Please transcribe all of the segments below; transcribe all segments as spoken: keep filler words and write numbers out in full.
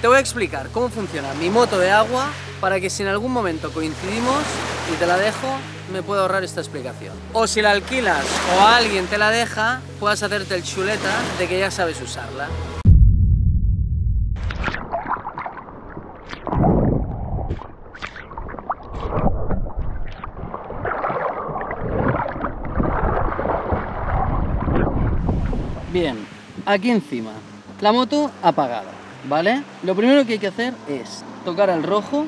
Te voy a explicar cómo funciona mi moto de agua para que si en algún momento coincidimos y te la dejo, me puedo ahorrar esta explicación. O si la alquilas o alguien te la deja, puedas hacerte el chuleta de que ya sabes usarla. Bien, aquí encima, la moto apagada, ¿vale? Lo primero que hay que hacer es tocar al rojo,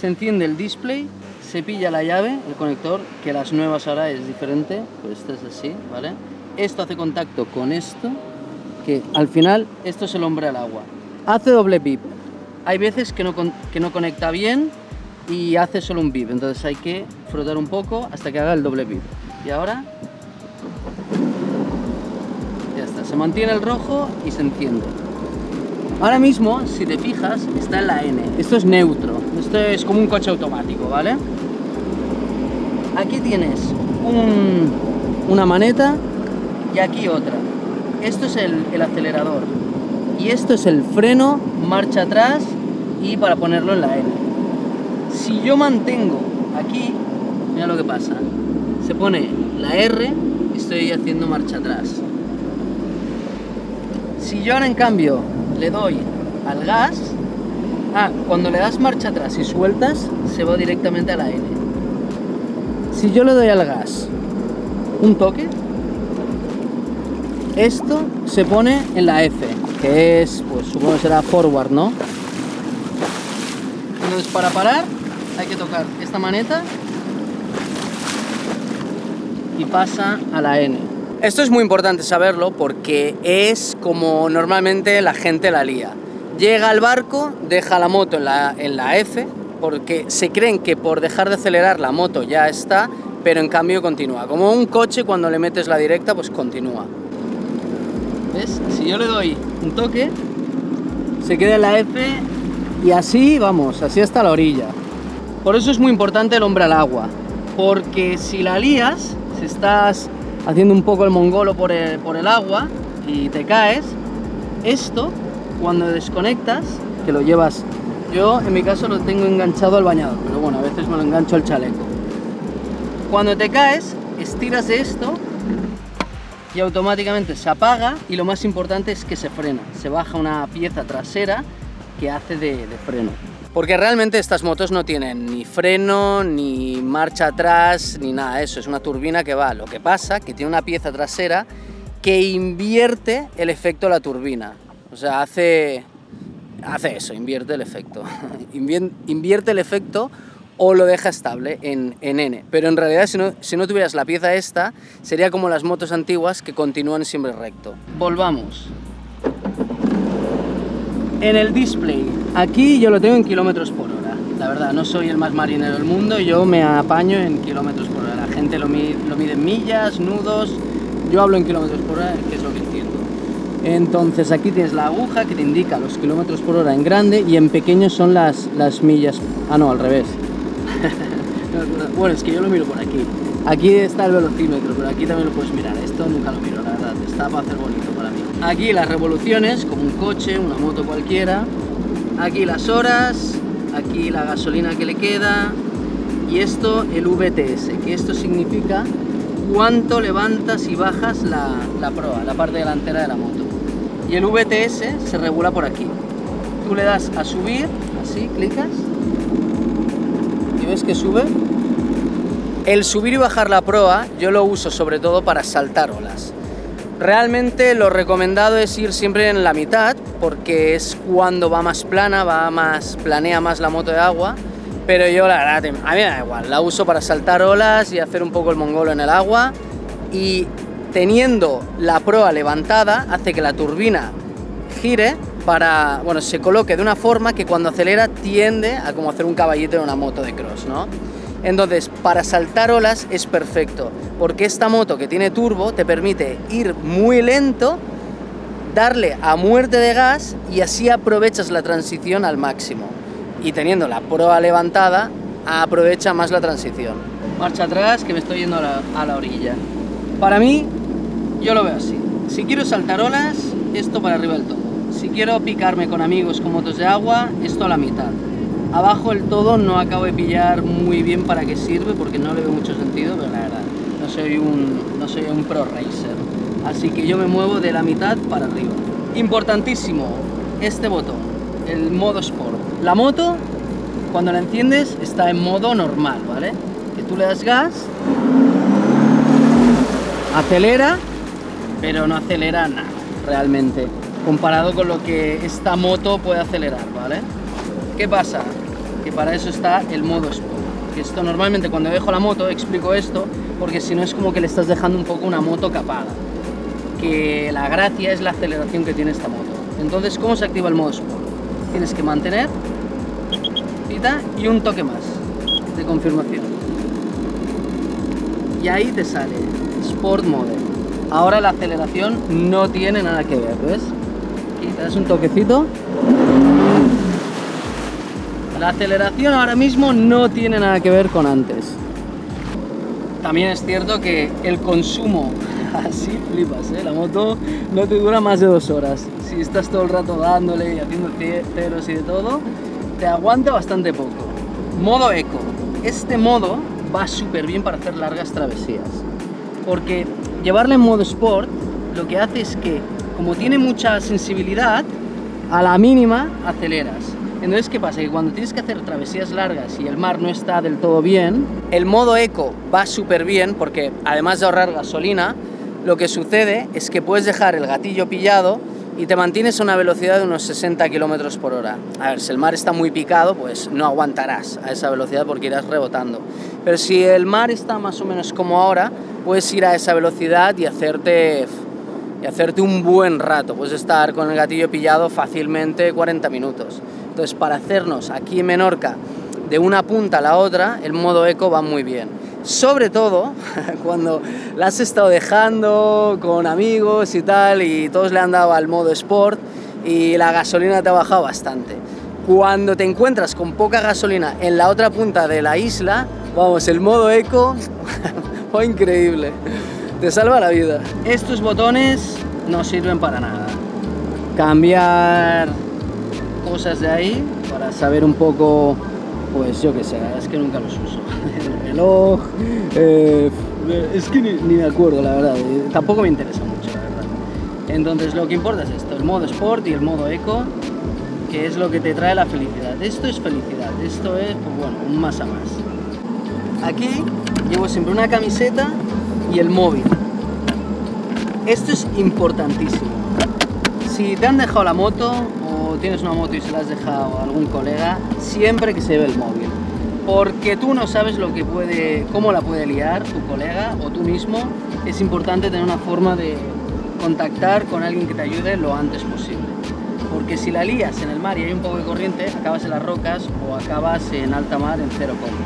se enciende el display, se pilla la llave, el conector, que las nuevas ahora es diferente, pues esta es así, ¿vale? Esto hace contacto con esto, que al final esto es el hombre al agua. Hace doble bip, hay veces que no, con, que no conecta bien y hace solo un bip, entonces hay que frotar un poco hasta que haga el doble bip. Y ahora... se mantiene el rojo y se enciende. Ahora mismo, si te fijas, está en la N. Esto es neutro. Esto es como un coche automático, ¿vale? Aquí tienes un, una maneta y aquí otra. Esto es el, el acelerador. Y esto es el freno, marcha atrás y para ponerlo en la N. Si yo mantengo aquí, mira lo que pasa. Se pone la R y estoy haciendo marcha atrás. Si yo ahora en cambio le doy al gas, ah, cuando le das marcha atrás y sueltas, se va directamente a la N. Si yo le doy al gas un toque, esto se pone en la F, que es, pues supongo que será forward, ¿no? Entonces para parar hay que tocar esta maneta y pasa a la N. Esto es muy importante saberlo porque es como normalmente la gente la lía. Llega al barco, deja la moto en la, en la F, porque se creen que por dejar de acelerar la moto ya está, pero en cambio continúa. Como un coche cuando le metes la directa, pues continúa. ¿Ves? Si yo le doy un toque, se queda en la F y así, vamos, así hasta la orilla. Por eso es muy importante el hombre al agua, porque si la lías, si estás... haciendo un poco el mongolo por el, por el agua y te caes, esto cuando desconectas, que lo llevas, yo en mi caso lo tengo enganchado al bañador, pero bueno, a veces me lo engancho al chaleco. Cuando te caes, estiras esto y automáticamente se apaga y lo más importante es que se frena, se baja una pieza trasera que hace de, de freno. Porque realmente estas motos no tienen ni freno, ni marcha atrás, ni nada de eso. Es una turbina que va. Lo que pasa es que tiene una pieza trasera que invierte el efecto de la turbina. O sea, hace, hace eso, invierte el efecto. Invierte el efecto o lo deja estable en, en N. Pero en realidad, si no, si no tuvieras la pieza esta, sería como las motos antiguas que continúan siempre recto. Volvamos. En el display, aquí yo lo tengo en kilómetros por hora. La verdad, no soy el más marinero del mundo, yo me apaño en kilómetros por hora. La gente lo mide, lo mide en millas, nudos, yo hablo en kilómetros por hora, que es lo que entiendo. Entonces aquí tienes la aguja que te indica los kilómetros por hora en grande y en pequeño son las, las millas. Ah, no, al revés. Bueno, es que yo lo miro por aquí. Aquí está el velocímetro, pero aquí también lo puedes mirar. Esto nunca lo miro, la verdad, está para hacer bonito para mí. Aquí las revoluciones, como un coche, una moto cualquiera. Aquí las horas, aquí la gasolina que le queda. Y esto, el V T S, que esto significa cuánto levantas y bajas la, la proa, la parte delantera de la moto. Y el V T S se regula por aquí. Tú le das a subir, así, clicas. ¿Y ves que sube? El subir y bajar la proa yo lo uso sobre todo para saltar olas. Realmente lo recomendado es ir siempre en la mitad porque es cuando va más plana, va más, planea más la moto de agua, pero yo la verdad, a mí me da igual, la uso para saltar olas y hacer un poco el mongolo en el agua y teniendo la proa levantada hace que la turbina gire para, bueno, se coloque de una forma que cuando acelera tiende a como hacer un caballito en una moto de cross, ¿no? Entonces, para saltar olas es perfecto, porque esta moto que tiene turbo te permite ir muy lento, darle a muerte de gas y así aprovechas la transición al máximo. Y teniendo la proa levantada, aprovecha más la transición. Marcha atrás, que me estoy yendo a la, a la orilla. Para mí, yo lo veo así. Si quiero saltar olas, esto para arriba del todo. Si quiero picarme con amigos con motos de agua, esto a la mitad. Abajo el todo no acabo de pillar muy bien para qué sirve, porque no le veo mucho sentido, pero la verdad, no soy un, no soy un pro racer. Así que yo me muevo de la mitad para arriba. Importantísimo, este botón, el modo Sport. La moto, cuando la enciendes, está en modo normal, ¿vale? Que tú le das gas, acelera, pero no acelera nada, realmente, comparado con lo que esta moto puede acelerar, ¿vale? ¿Qué pasa? Que para eso está el modo Sport, que esto normalmente cuando dejo la moto explico esto, porque si no es como que le estás dejando un poco una moto capada, que la gracia es la aceleración que tiene esta moto. Entonces, ¿cómo se activa el modo Sport? Tienes que mantener, pita, y un toque más de confirmación. Y ahí te sale Sport Mode. Ahora la aceleración no tiene nada que ver, ¿ves? Aquí te das un toquecito. La aceleración ahora mismo no tiene nada que ver con antes. También es cierto que el consumo, así flipas, ¿eh? La moto no te dura más de dos horas. Si estás todo el rato dándole y haciendo ceros y de todo, te aguanta bastante poco. Modo eco. Este modo va súper bien para hacer largas travesías. Porque llevarla en modo Sport lo que hace es que, como tiene mucha sensibilidad, a la mínima aceleras. Entonces, ¿qué pasa? Que cuando tienes que hacer travesías largas y el mar no está del todo bien, el modo eco va súper bien porque, además de ahorrar gasolina, lo que sucede es que puedes dejar el gatillo pillado y te mantienes a una velocidad de unos sesenta kilómetros por hora. A ver, si el mar está muy picado, pues no aguantarás a esa velocidad porque irás rebotando. Pero si el mar está más o menos como ahora, puedes ir a esa velocidad y hacerte... y hacerte un buen rato, puedes estar con el gatillo pillado fácilmente cuarenta minutos. Entonces, para hacernos aquí en Menorca de una punta a la otra, el modo eco va muy bien. Sobre todo cuando la has estado dejando con amigos y tal, y todos le han dado al modo Sport y la gasolina te ha bajado bastante. Cuando te encuentras con poca gasolina en la otra punta de la isla, vamos, el modo eco fue increíble. Te salva la vida. Estos botones no sirven para nada. Cambiar cosas de ahí para saber un poco, pues yo qué sé, es que nunca los uso. El reloj, eh, es que ni, ni me acuerdo, la verdad. Tampoco me interesa mucho, la verdad. Entonces, lo que importa es esto, el modo Sport y el modo eco, que es lo que te trae la felicidad. Esto es felicidad, esto es, pues bueno, un más a más. Aquí llevo siempre una camiseta y el móvil. Esto es importantísimo. Si te han dejado la moto o tienes una moto y se la has dejado a algún colega, siempre que se lleve el móvil, porque tú no sabes lo que puede, cómo la puede liar tu colega o tú mismo. Es importante tener una forma de contactar con alguien que te ayude lo antes posible, porque si la lías en el mar y hay un poco de corriente, acabas en las rocas o acabas en alta mar en cero coma.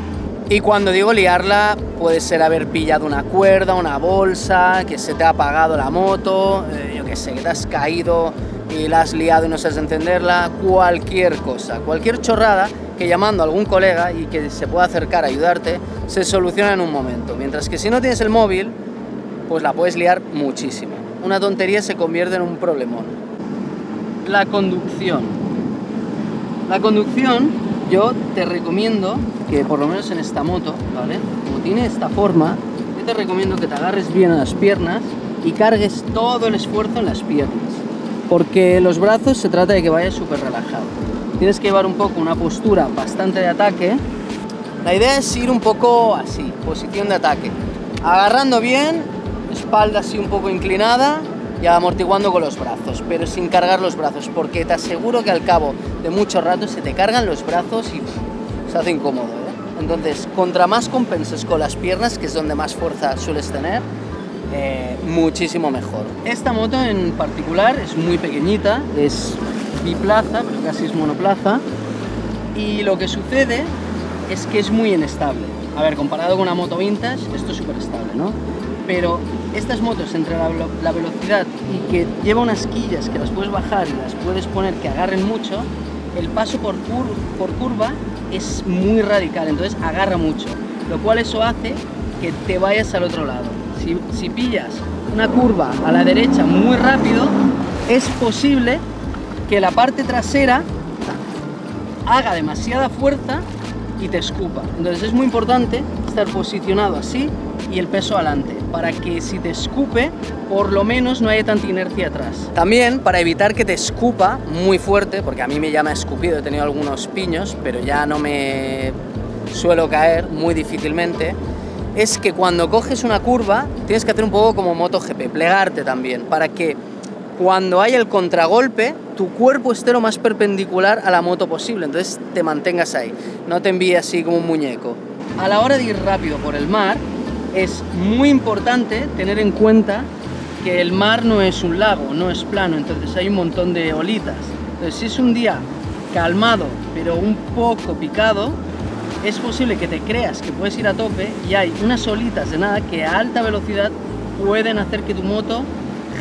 Y cuando digo liarla, puede ser haber pillado una cuerda, una bolsa, que se te ha apagado la moto, eh, yo qué sé, que te has caído y la has liado y no sabes encenderla, cualquier cosa, cualquier chorrada que llamando a algún colega y que se pueda acercar a ayudarte, se soluciona en un momento. Mientras que si no tienes el móvil, pues la puedes liar muchísimo. Una tontería se convierte en un problemón. La conducción. La conducción... Yo te recomiendo que, por lo menos en esta moto, ¿vale?, como tiene esta forma, yo te recomiendo que te agarres bien a las piernas y cargues todo el esfuerzo en las piernas, porque los brazos se trata de que vayas súper relajado. Tienes que llevar un poco una postura bastante de ataque. La idea es ir un poco así, posición de ataque, agarrando bien, espalda así un poco inclinada y amortiguando con los brazos, pero sin cargar los brazos, porque te aseguro que al cabo de mucho rato se te cargan los brazos y pff, se hace incómodo, ¿eh? Entonces, contra más compenses con las piernas, que es donde más fuerza sueles tener, eh, muchísimo mejor. Esta moto en particular es muy pequeñita, es biplaza, pero casi es monoplaza, y lo que sucede es que es muy inestable. A ver, comparado con una moto vintage, esto es súper estable, ¿no? Pero estas motos, entre la, la velocidad y que lleva unas quillas que las puedes bajar y las puedes poner que agarren mucho, el paso por, cur, por curva es muy radical, entonces agarra mucho, lo cual eso hace que te vayas al otro lado. Si, si pillas una curva a la derecha muy rápido, es posible que la parte trasera haga demasiada fuerza y te escupa. Entonces es muy importante estar posicionado así y el peso adelante, para que si te escupe, por lo menos no haya tanta inercia atrás. También para evitar que te escupa muy fuerte, porque a mí me ya me ha escupido, he tenido algunos piños, pero ya no me suelo caer muy difícilmente, es que cuando coges una curva tienes que hacer un poco como MotoGP, plegarte también, para que cuando haya el contragolpe, tu cuerpo esté lo más perpendicular a la moto posible, entonces te mantengas ahí, no te envíes así como un muñeco. A la hora de ir rápido por el mar, es muy importante tener en cuenta que el mar no es un lago, no es plano, entonces hay un montón de olitas. Entonces si es un día calmado, pero un poco picado, es posible que te creas que puedes ir a tope y hay unas olitas de nada que a alta velocidad pueden hacer que tu moto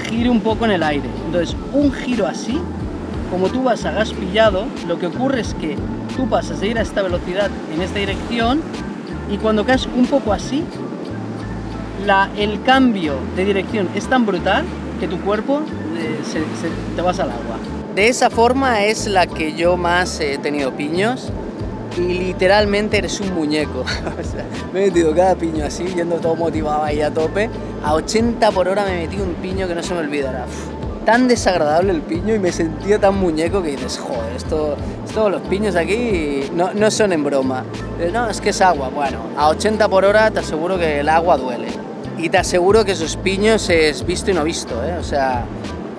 gire un poco en el aire. Entonces un giro así, como tú vas a gas pillado, lo que ocurre es que tú pasas de ir a esta velocidad en esta dirección y cuando caes un poco así, la, el cambio de dirección es tan brutal que tu cuerpo eh, se, se, te vas al agua. De esa forma es la que yo más he tenido piños y literalmente eres un muñeco. O sea, me he metido cada piño así, yendo todo motivado ahí a tope. A ochenta por hora me metí un piño que no se me olvidará. Uf, tan desagradable el piño y me sentía tan muñeco que dices, joder, esto, esto los piños aquí no, no son en broma. No, es que es agua. Bueno, a ochenta por hora te aseguro que el agua duele. Y te aseguro que esos piños es visto y no visto, ¿eh? O sea,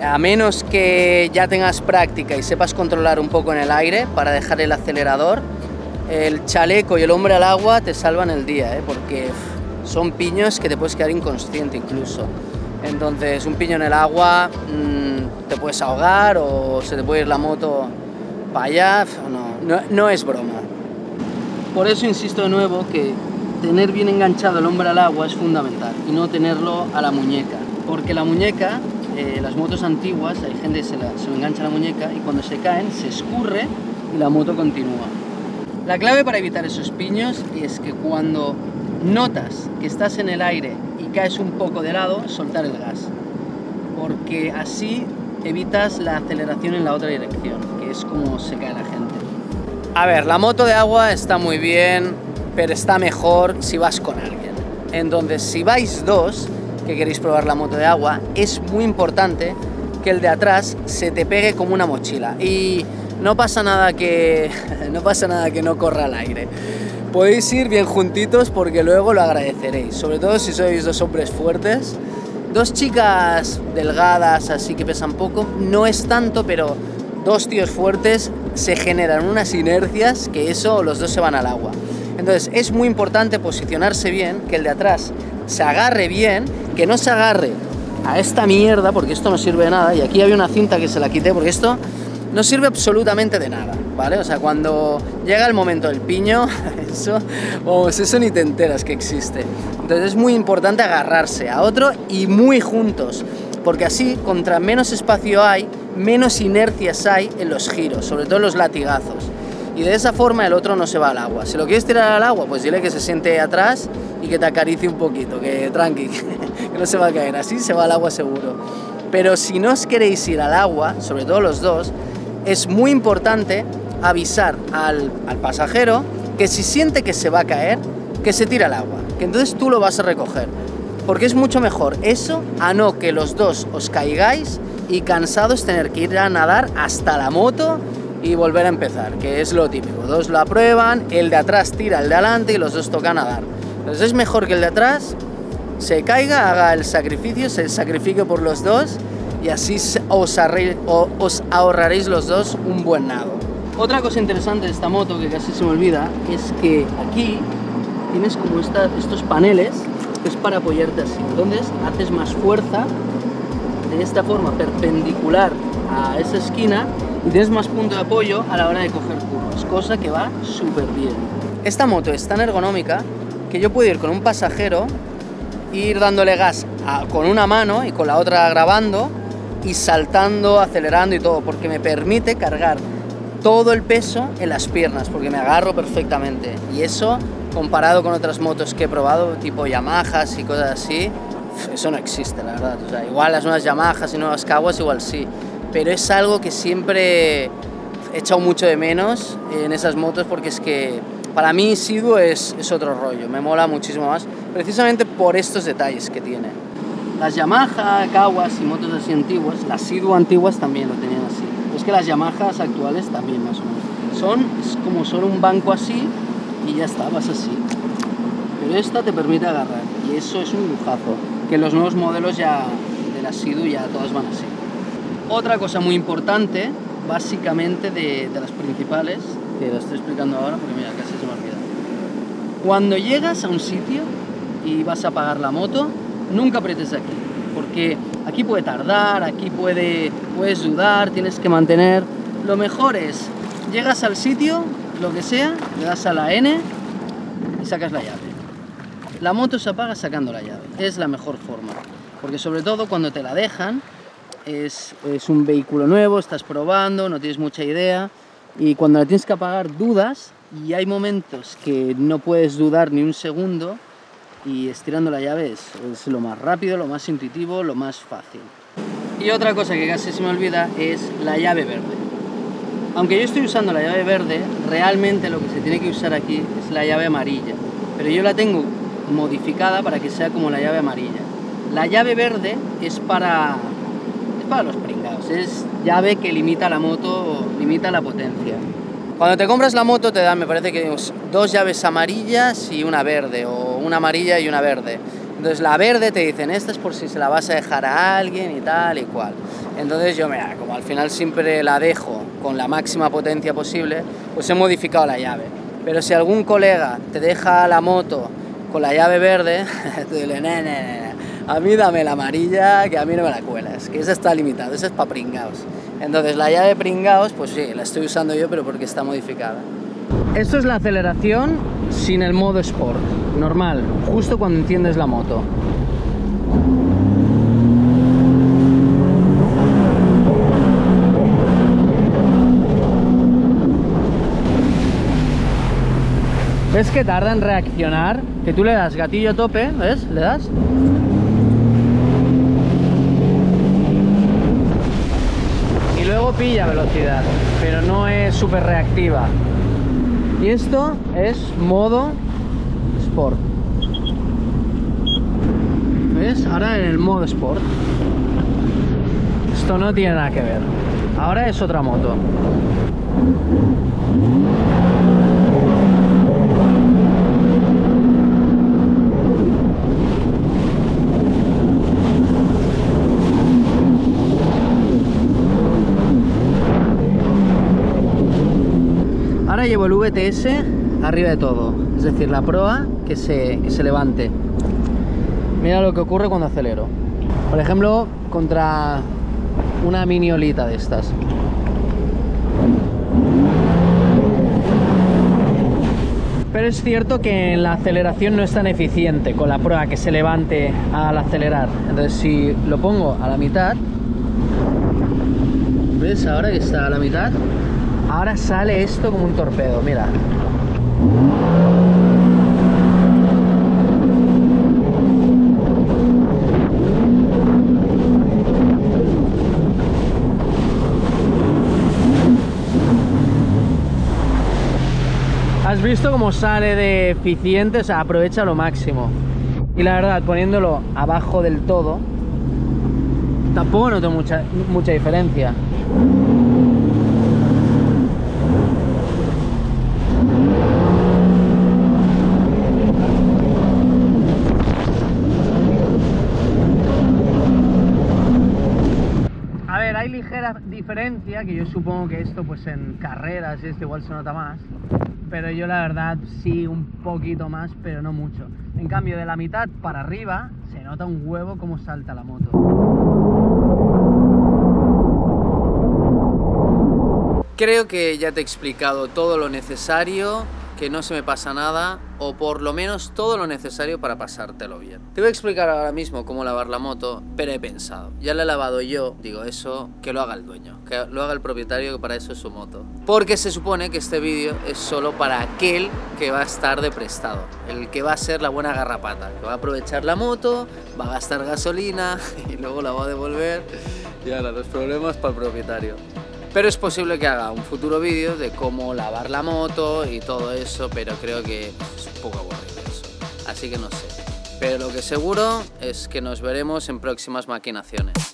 a menos que ya tengas práctica y sepas controlar un poco en el aire para dejar el acelerador, el chaleco y el hombre al agua te salvan el día, ¿eh? Porque son piños que te puedes quedar inconsciente incluso. Entonces, un piño en el agua mmm, te puedes ahogar o se te puede ir la moto para allá, no, no, no es broma. Por eso insisto de nuevo que tener bien enganchado el hombre al agua es fundamental y no tenerlo a la muñeca, porque la muñeca, eh, las motos antiguas, hay gente que se, la, se lo engancha a la muñeca y cuando se caen se escurre y la moto continúa. La clave para evitar esos piños es que cuando notas que estás en el aire y caes un poco de lado, soltar el gas, porque así evitas la aceleración en la otra dirección, que es como se cae la gente. A ver, la moto de agua está muy bien, pero está mejor si vas con alguien. Entonces, si vais dos, que queréis probar la moto de agua, es muy importante que el de atrás se te pegue como una mochila. Y no pasa nada que no, pasa nada que no corra al aire. Podéis ir bien juntitos porque luego lo agradeceréis, sobre todo si sois dos hombres fuertes. Dos chicas delgadas, así que pesan poco, no es tanto, pero dos tíos fuertes se generan unas inercias que eso, los dos se van al agua. Entonces es muy importante posicionarse bien, que el de atrás se agarre bien, que no se agarre a esta mierda, porque esto no sirve de nada, y aquí había una cinta que se la quité, porque esto no sirve absolutamente de nada, ¿vale? O sea, cuando llega el momento del piño, eso, vamos, eso ni te enteras que existe. Entonces es muy importante agarrarse a otro y muy juntos, porque así, contra menos espacio hay, menos inercias hay en los giros, sobre todo en los latigazos. Y de esa forma el otro no se va al agua. Si lo quieres tirar al agua, pues dile que se siente atrás y que te acaricie un poquito, que tranqui, que no se va a caer, así se va al agua seguro. Pero si no os queréis ir al agua, sobre todo los dos, es muy importante avisar al, al pasajero que si siente que se va a caer, que se tira al agua, que entonces tú lo vas a recoger. Porque es mucho mejor eso a no que los dos os caigáis y cansados tener que ir a nadar hasta la moto y volver a empezar, que es lo típico. Dos la prueban, el de atrás tira al de adelante y los dos tocan nadar. Entonces es mejor que el de atrás se caiga, haga el sacrificio, se sacrifique por los dos y así os, arre, os ahorraréis los dos un buen nado. Otra cosa interesante de esta moto, que casi se me olvida, es que aquí tienes como esta, estos paneles, que es para apoyarte así. Entonces haces más fuerza de esta forma perpendicular a esa esquina y tienes más punto de apoyo a la hora de coger curvas, cosa que va súper bien. Esta moto es tan ergonómica que yo puedo ir con un pasajero, ir dándole gas a, con una mano y con la otra grabando y saltando, acelerando y todo, porque me permite cargar todo el peso en las piernas, porque me agarro perfectamente. Y eso, comparado con otras motos que he probado, tipo Yamahas y cosas así, eso no existe, la verdad. O sea, igual las nuevas Yamahas y nuevas Kawas igual sí, pero es algo que siempre he echado mucho de menos en esas motos, porque es que para mí Seadoo es, es otro rollo, me mola muchísimo más, precisamente por estos detalles que tiene. Las Yamaha, Kawas y motos así antiguas, las Seadoo antiguas también lo tenían así, pero es que las Yamahas actuales también más o menos. Son es como solo un banco así y ya está, vas así. Pero esta te permite agarrar y eso es un lujazo, que los nuevos modelos ya de la Seadoo ya todas van así. Otra cosa muy importante, básicamente de, de las principales, que lo estoy explicando ahora porque mira, casi se me ha olvidado. Cuando llegas a un sitio y vas a pagar la moto, nunca apretes aquí, porque aquí puede tardar, aquí puede, puedes dudar, tienes que mantener. Lo mejor es, llegas al sitio, lo que sea, le das a la ene y sacas la llave. La moto se apaga sacando la llave, es la mejor forma, porque sobre todo cuando te la dejan, es, es un vehículo nuevo, estás probando, no tienes mucha idea, y cuando la tienes que apagar dudas, y hay momentos que no puedes dudar ni un segundo, y estirando la llave es, es lo más rápido, lo más intuitivo, lo más fácil. Y otra cosa que casi se me olvida es la llave verde. Aunque yo estoy usando la llave verde, realmente lo que se tiene que usar aquí es la llave amarilla, pero yo la tengo modificada para que sea como la llave amarilla. La llave verde es para, es para los pringados, es llave que limita la moto, limita la potencia. Cuando te compras la moto te dan, me parece que dos llaves amarillas y una verde, o una amarilla y una verde. Entonces la verde te dicen, esta es por si se la vas a dejar a alguien y tal y cual. Entonces yo, mira, como al final siempre la dejo con la máxima potencia posible, pues he modificado la llave. Pero si algún colega te deja la moto con la llave verde, tú dile, no, no, no, a mí dame la amarilla, que a mí no me la cuelas, que esa está limitada, esa es para pringaos. Entonces la llave pringaos, pues sí, la estoy usando yo, pero porque está modificada. Esto es la aceleración sin el modo Sport, normal, justo cuando enciendes la moto. ¿Ves que tarda en reaccionar? Que tú le das gatillo a tope, ¿ves? Le das. Y luego pilla velocidad, pero no es súper reactiva. Y esto es modo Sport. ¿Ves? Ahora en el modo Sport. Esto no tiene nada que ver. Ahora es otra moto. Ahora llevo el uve te ese arriba de todo, es decir, la proa que se, que se levante. Mira lo que ocurre cuando acelero. Por ejemplo, contra una mini olita de estas. Pero es cierto que la aceleración no es tan eficiente con la proa que se levante al acelerar. Entonces, si lo pongo a la mitad, ¿ves ahora que está a la mitad? Ahora sale esto como un torpedo, mira. ¿Has visto cómo sale de eficiente? O sea, aprovecha lo máximo. Y la verdad, poniéndolo abajo del todo, tampoco noto mucha, mucha diferencia. Hay ligera diferencia, que yo supongo que esto pues en carreras y esto igual se nota más, pero yo la verdad sí un poquito más, pero no mucho. En cambio de la mitad para arriba se nota un huevo cómo salta la moto. Creo que ya te he explicado todo lo necesario, que no se me pasa nada, o por lo menos todo lo necesario para pasártelo bien. Te voy a explicar ahora mismo cómo lavar la moto, pero he pensado, ya la he lavado yo, digo eso, que lo haga el dueño, que lo haga el propietario, que para eso es su moto. Porque se supone que este vídeo es solo para aquel que va a estar de prestado, el que va a ser la buena garrapata, que va a aprovechar la moto, va a gastar gasolina y luego la va a devolver Y ahora los problemas para el propietario. Pero es posible que haga un futuro vídeo de cómo lavar la moto y todo eso, pero creo que es un poco aburrido eso. Así que no sé. Pero lo que seguro es que nos veremos en próximas maquinaciones.